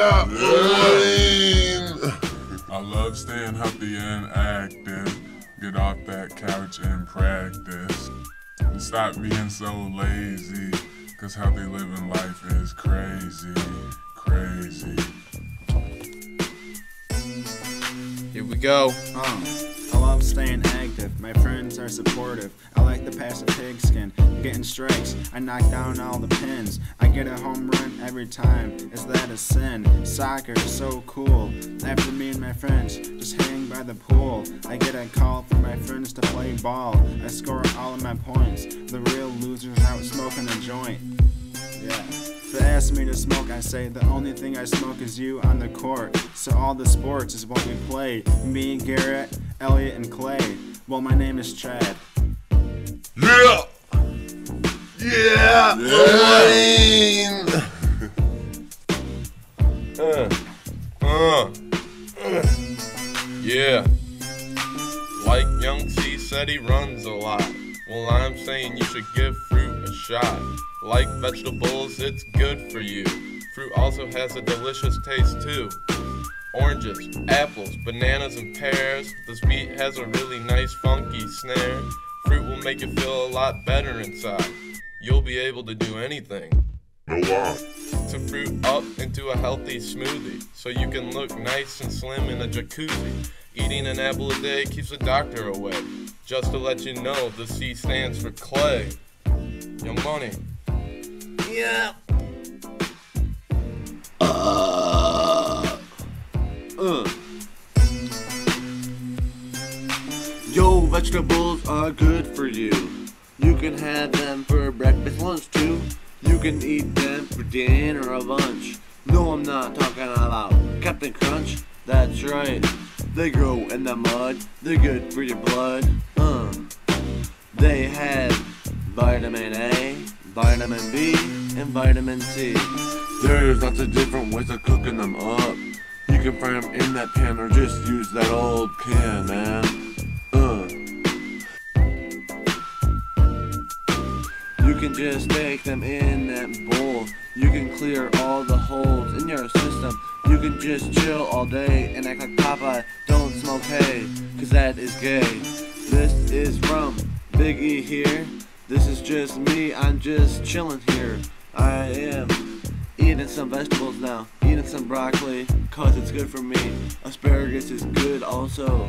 up. I love staying healthy and active. Get off that couch and practice. Stop being so lazy, cause healthy living life is crazy, crazy. Here we go. I love staying active, my friends are supportive. I like the passive pigskin, getting strikes, I knock down all the pins. I get a home run every time, is that a sin? Soccer is so cool, after me and my friends, just hang by the pool. I get a call from my friends to play ball, I score all of my points. The real loser's out smoking a joint. Yeah. They ask me to smoke, I say the only thing I smoke is you on the court. So all the sports is what we play, me, Garrett, Elliot, and Clay. Well, my name is Chad. Yeah! Yeah! Yeah. Yeah. Like Young C said, he runs a lot. Well, I'm saying you should give fruit a shot. Like vegetables, it's good for you. Fruit also has a delicious taste too. Oranges, apples, bananas, and pears. This beat has a really nice funky snare. Fruit will make you feel a lot better inside. You'll be able to do anything. To fruit up into a healthy smoothie, so you can look nice and slim in a jacuzzi. Eating an apple a day keeps the doctor away. Just to let you know, the C stands for clay. Your money. Yeah. Yo, vegetables are good for you. You can have them for breakfast, lunch too. You can eat them for dinner or lunch. No, I'm not talking about Captain Crunch. That's right. They grow in the mud. They're good for your blood. They have vitamin A, vitamin B, and vitamin C. There's lots of different ways of cooking them up. You can fry them in that pan or just use that old pan, man. You can just take them in that bowl. You can clear all the holes in your system. You can just chill all day and act like Popeye. Don't smoke hay, cause that is gay. This is from Big E here. This is just me, I'm just chilling here. I am eating some vegetables now, eating some broccoli, cause it's good for me. Asparagus is good also.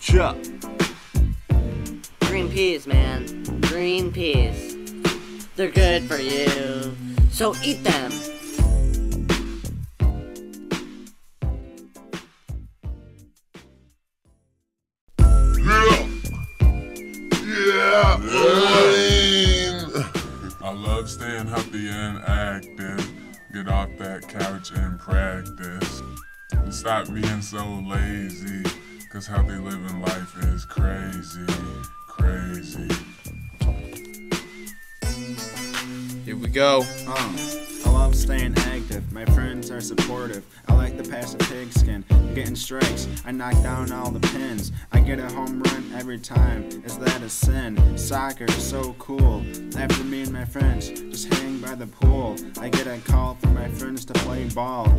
Chuck. Green peas, man. Green peas. They're good for you, so eat them. I love staying healthy and active. Get off that couch and practice. Stop being so lazy, cause healthy living life is crazy, crazy. Here we go. I love staying active, my friends are supportive. I like the passive pigskin, getting strikes, I knock down all the pins. I get a home run every time, is that a sin? Soccer is so cool, after me and my friends, just hang by the pool. I get a call from my friends to play ball.